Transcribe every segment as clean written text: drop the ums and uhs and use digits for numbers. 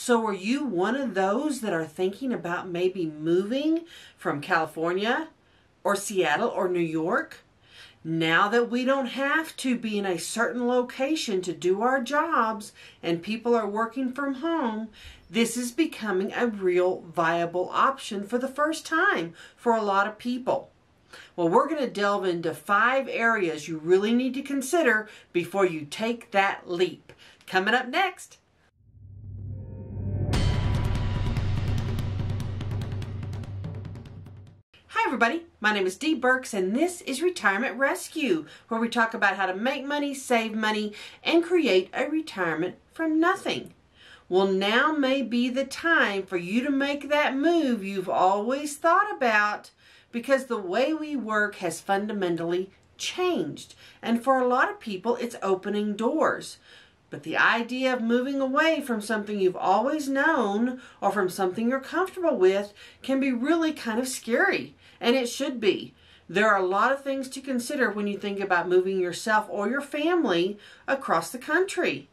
So are you one of those that are thinking about maybe moving from California or Seattle or New York? Now that we don't have to be in a certain location to do our jobs and people are working from home, this is becoming a real viable option for the first time for a lot of people. Well, we're going to delve into 5 areas you really need to consider before you take that leap. Coming up next. Hi everybody, my name is Dee Burks and this is Retirement Rescue, where we talk about how to make money, save money, and create a retirement from nothing. Well, now may be the time for you to make that move you've always thought about, because the way we work has fundamentally changed, and for a lot of people it's opening doors. But the idea of moving away from something you've always known or from something you're comfortable with can be really kind of scary, and it should be. There are a lot of things to consider when you think about moving yourself or your family across the country.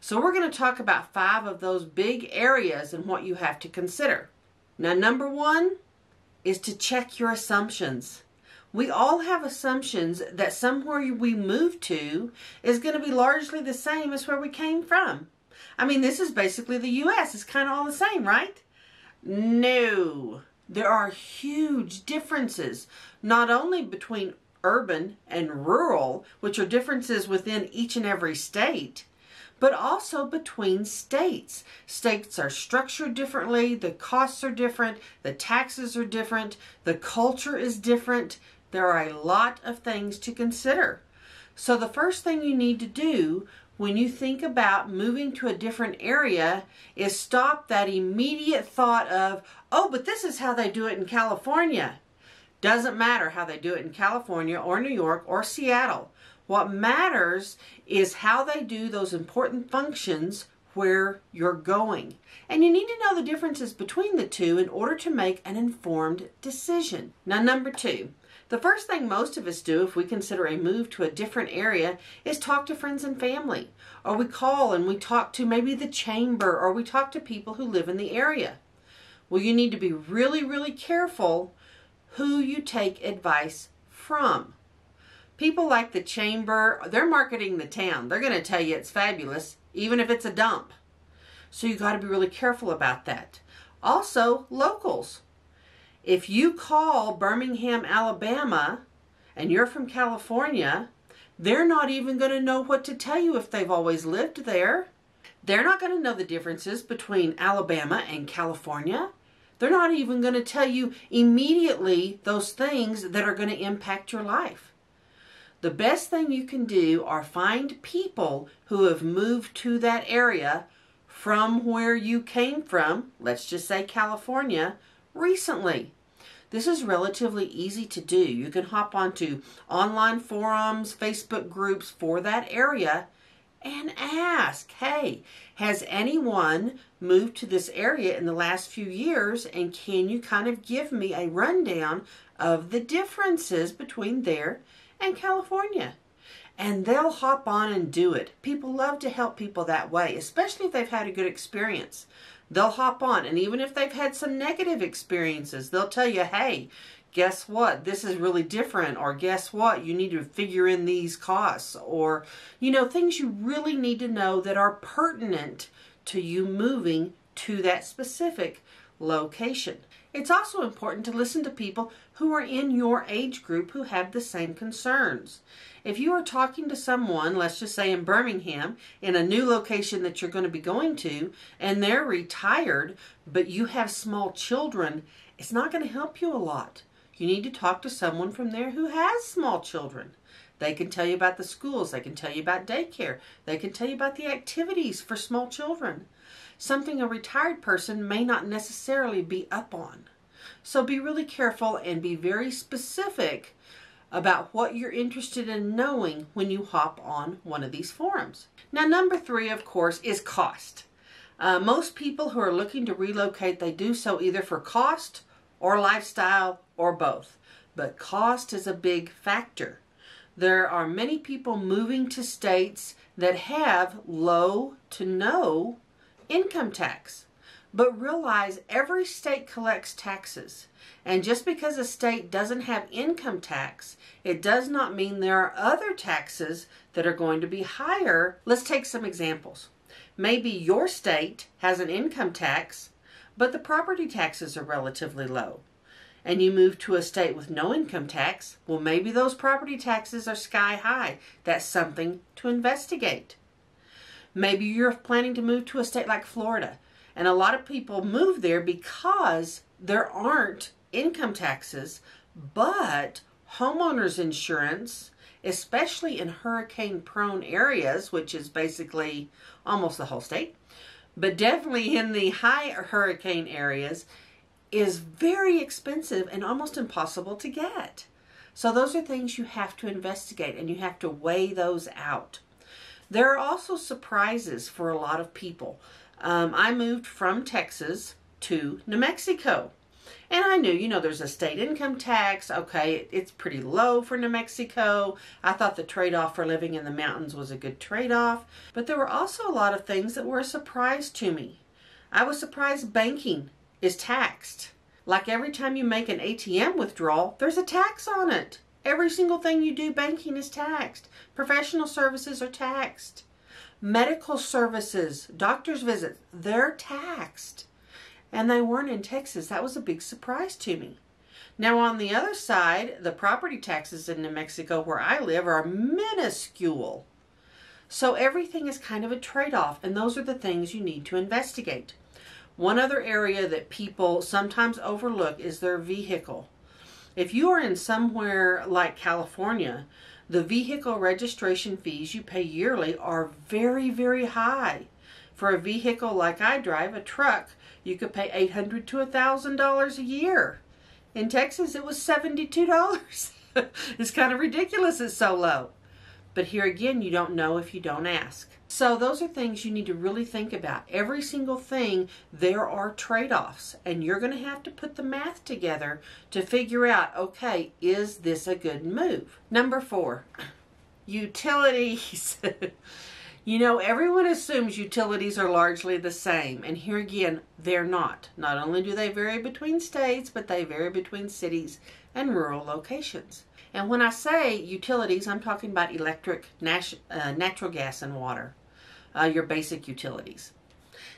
So we're going to talk about 5 of those big areas and what you have to consider. Now, number 1 is to check your assumptions. We all have assumptions that somewhere we move to is going to be largely the same as where we came from. I mean, this is basically the U.S. It's kind of all the same, right? No. There are huge differences, not only between urban and rural, which are differences within each and every state, but also between states. States are structured differently, the costs are different, the taxes are different, the culture is different. There are a lot of things to consider. So the first thing you need to do when you think about moving to a different area is stop that immediate thought of, oh, but this is how they do it in California. Doesn't matter how they do it in California or New York or Seattle. What matters is how they do those important functions where you're going. And you need to know the differences between the two in order to make an informed decision. Now, number 2. The first thing most of us do if we consider a move to a different area is talk to friends and family, or we call and we talk to maybe the chamber, or we talk to people who live in the area. Well, you need to be really, really careful who you take advice from. People like the chamber, they're marketing the town. They're going to tell you it's fabulous, even if it's a dump. So you got to be really careful about that. Also, locals. If you call Birmingham, Alabama, and you're from California, they're not even going to know what to tell you if they've always lived there. They're not going to know the differences between Alabama and California. They're not even going to tell you immediately those things that are going to impact your life. The best thing you can do are find people who have moved to that area from where you came from, let's just say California, recently. This is relatively easy to do. You can hop onto online forums, Facebook groups for that area and ask, hey, has anyone moved to this area in the last few years, and can you kind of give me a rundown of the differences between there and California? And they'll hop on and do it. People love to help people that way, especially if they've had a good experience. They'll hop on, and even if they've had some negative experiences, they'll tell you, hey, guess what? This is really different, or guess what? You need to figure in these costs, or, you know, things you really need to know that are pertinent to you moving to that specific location. It's also important to listen to people who are in your age group who have the same concerns. If you are talking to someone, let's just say in Birmingham, in a new location that you're going to be going to, and they're retired, but you have small children, it's not going to help you a lot. You need to talk to someone from there who has small children. They can tell you about the schools. They can tell you about daycare. They can tell you about the activities for small children. Something a retired person may not necessarily be up on. So be really careful and be very specific about what you're interested in knowing when you hop on one of these forums. Now, number 3, of course, is cost. Most people who are looking to relocate, they do so either for cost or lifestyle or both. But cost is a big factor. There are many people moving to states that have low to no income tax. But realize every state collects taxes. And just because a state doesn't have income tax, it does not mean there are other taxes that are going to be higher. Let's take some examples. Maybe your state has an income tax, but the property taxes are relatively low. And you move to a state with no income tax, well, maybe those property taxes are sky high. That's something to investigate. Maybe you're planning to move to a state like Florida. And a lot of people move there because there aren't income taxes, but homeowners insurance, especially in hurricane-prone areas, which is basically almost the whole state, but definitely in the high hurricane areas, is very expensive and almost impossible to get. So those are things you have to investigate and you have to weigh those out. There are also surprises for a lot of people. I moved from Texas to New Mexico. And I knew, you know, there's a state income tax. Okay, it's pretty low for New Mexico. I thought the trade-off for living in the mountains was a good trade-off. But there were also a lot of things that were a surprise to me. I was surprised banking is taxed. Like every time you make an ATM withdrawal, there's a tax on it. Every single thing you do, banking is taxed. Professional services are taxed. Medical services, doctor's visits, they're taxed. And they weren't in Texas. That was a big surprise to me. Now on the other side, the property taxes in New Mexico where I live are minuscule. So everything is kind of a trade-off, and those are the things you need to investigate. One other area that people sometimes overlook is their vehicle. If you are in somewhere like California, the vehicle registration fees you pay yearly are very, very high. For a vehicle like I drive, a truck, you could pay $800 to $1,000 a year. In Texas, it was $72. It's kind of ridiculous it's so low. But here again, you don't know if you don't ask. So those are things you need to really think about. Every single thing, there are trade-offs, and you're going to have to put the math together to figure out, okay, is this a good move? Number 4, utilities. You know, everyone assumes utilities are largely the same, and here again, they're not. Not only do they vary between states, but they vary between cities and rural locations. And when I say utilities, I'm talking about electric, natural gas, and water, your basic utilities.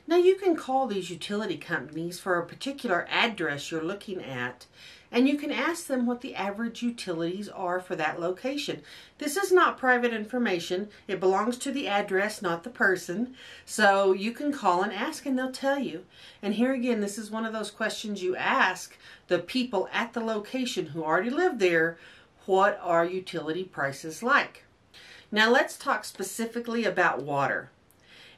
Now, you can call these utility companies for a particular address you're looking at, and you can ask them what the average utilities are for that location. This is not private information. It belongs to the address, not the person. So you can call and ask and they'll tell you. And here again, this is one of those questions you ask the people at the location who already live there. What are utility prices like? Now let's talk specifically about water.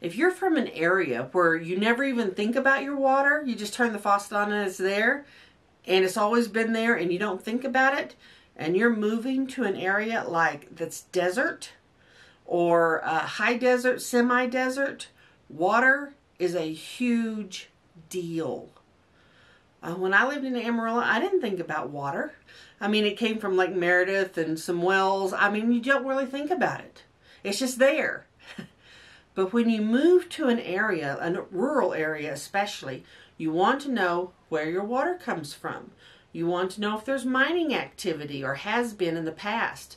If you're from an area where you never even think about your water, you just turn the faucet on and it's there, and it's always been there and you don't think about it, and you're moving to an area like that's desert or high desert, semi-desert, water is a huge deal. When I lived in Amarillo, I didn't think about water. I mean, it came from Lake Meredith and some wells. I mean, you don't really think about it. It's just there. But when you move to an area, a rural area especially, you want to know where your water comes from. You want to know if there's mining activity or has been in the past.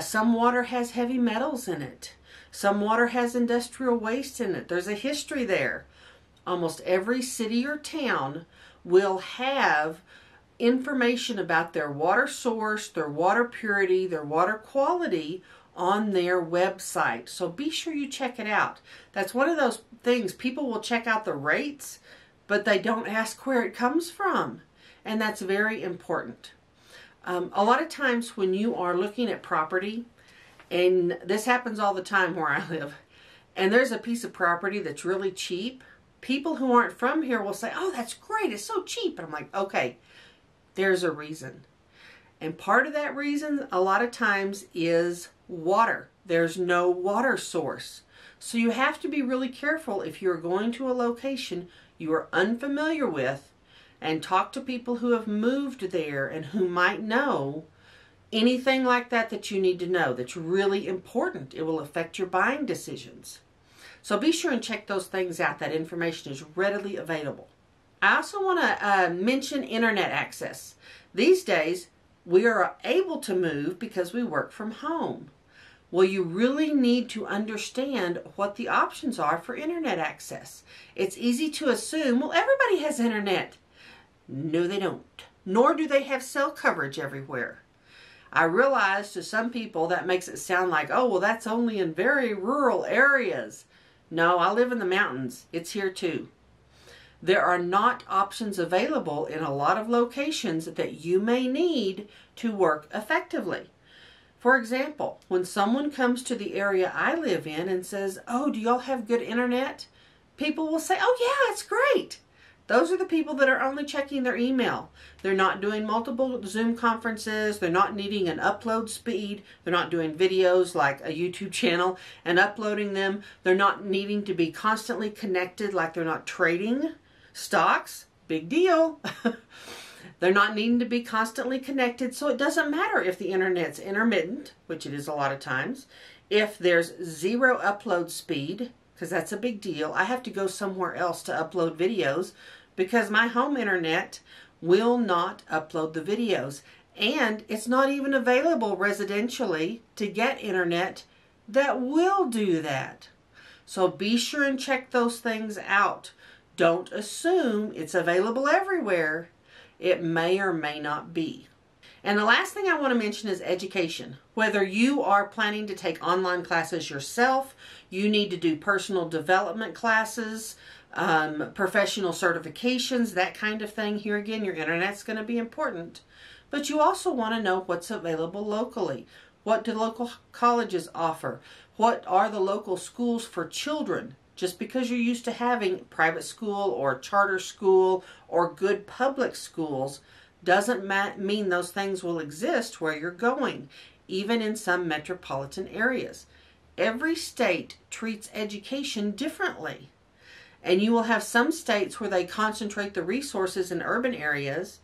Some water has heavy metals in it. Some water has industrial waste in it. There's a history there. Almost every city or town will have information about their water source, their water purity, their water quality on their website. So be sure you check it out. That's one of those things. People will check out the rates, but they don't ask where it comes from. And that's very important. A lot of times when you are looking at property, and this happens all the time where I live, and there's a piece of property that's really cheap, people who aren't from here will say, oh, that's great, it's so cheap. And I'm like, okay, there's a reason. And part of that reason, a lot of times, is water. There's no water source. So you have to be really careful if you're going to a location you are unfamiliar with, and talk to people who have moved there and who might know anything like that that you need to know that's really important. It will affect your buying decisions. So be sure and check those things out. That information is readily available. I also want to mention internet access. These days, we are able to move because we work from home. Well, you really need to understand what the options are for internet access. It's easy to assume, well, everybody has internet. No, they don't. Nor do they have cell coverage everywhere. I realize to some people that makes it sound like, oh, well, that's only in very rural areas. No, I live in the mountains. It's here too. There are not options available in a lot of locations that you may need to work effectively. For example, when someone comes to the area I live in and says, oh, do y'all have good internet? People will say, oh yeah, it's great. Those are the people that are only checking their email. They're not doing multiple Zoom conferences. They're not needing an upload speed. They're not doing videos like a YouTube channel and uploading them. They're not needing to be constantly connected, like they're not trading stocks. Big deal. They're not needing to be constantly connected. So it doesn't matter if the internet's intermittent, which it is a lot of times, if there's zero upload speed, because that's a big deal. I have to go somewhere else to upload videos because my home internet will not upload the videos. And it's not even available residentially to get internet that will do that. So be sure and check those things out. Don't assume it's available everywhere. It may or may not be. And the last thing I want to mention is education. Whether you are planning to take online classes yourself, you need to do personal development classes, professional certifications, that kind of thing. Here again, your internet's going to be important. But you also want to know what's available locally. What do local colleges offer? What are the local schools for children? Just because you're used to having private school or charter school or good public schools, doesn't mean those things will exist where you're going, even in some metropolitan areas. Every state treats education differently. And you will have some states where they concentrate the resources in urban areas,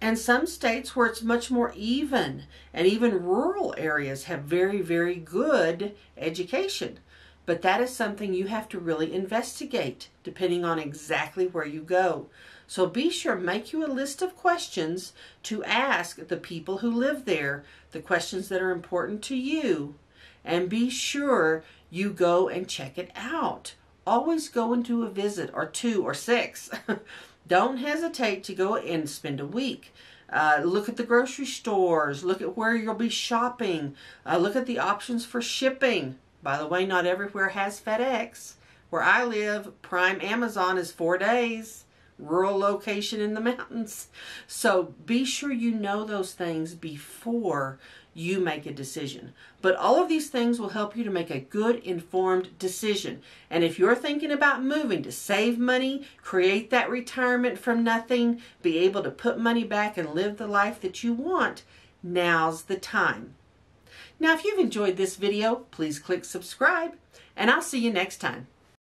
and some states where it's much more even, and even rural areas have very, very good education. But that is something you have to really investigate, depending on exactly where you go. So be sure, make you a list of questions to ask the people who live there, the questions that are important to you, and be sure you go and check it out. Always go and do a visit, or two, or six. Don't hesitate to go and spend a week. Look at the grocery stores, look at where you'll be shopping, look at the options for shipping. By the way, not everywhere has FedEx. Where I live, Prime Amazon is 4 days. Rural location in the mountains. So be sure you know those things before you make a decision. But all of these things will help you to make a good, informed decision. And if you're thinking about moving to save money, create that retirement from nothing, be able to put money back and live the life that you want, now's the time. Now, if you've enjoyed this video, please click subscribe, and I'll see you next time.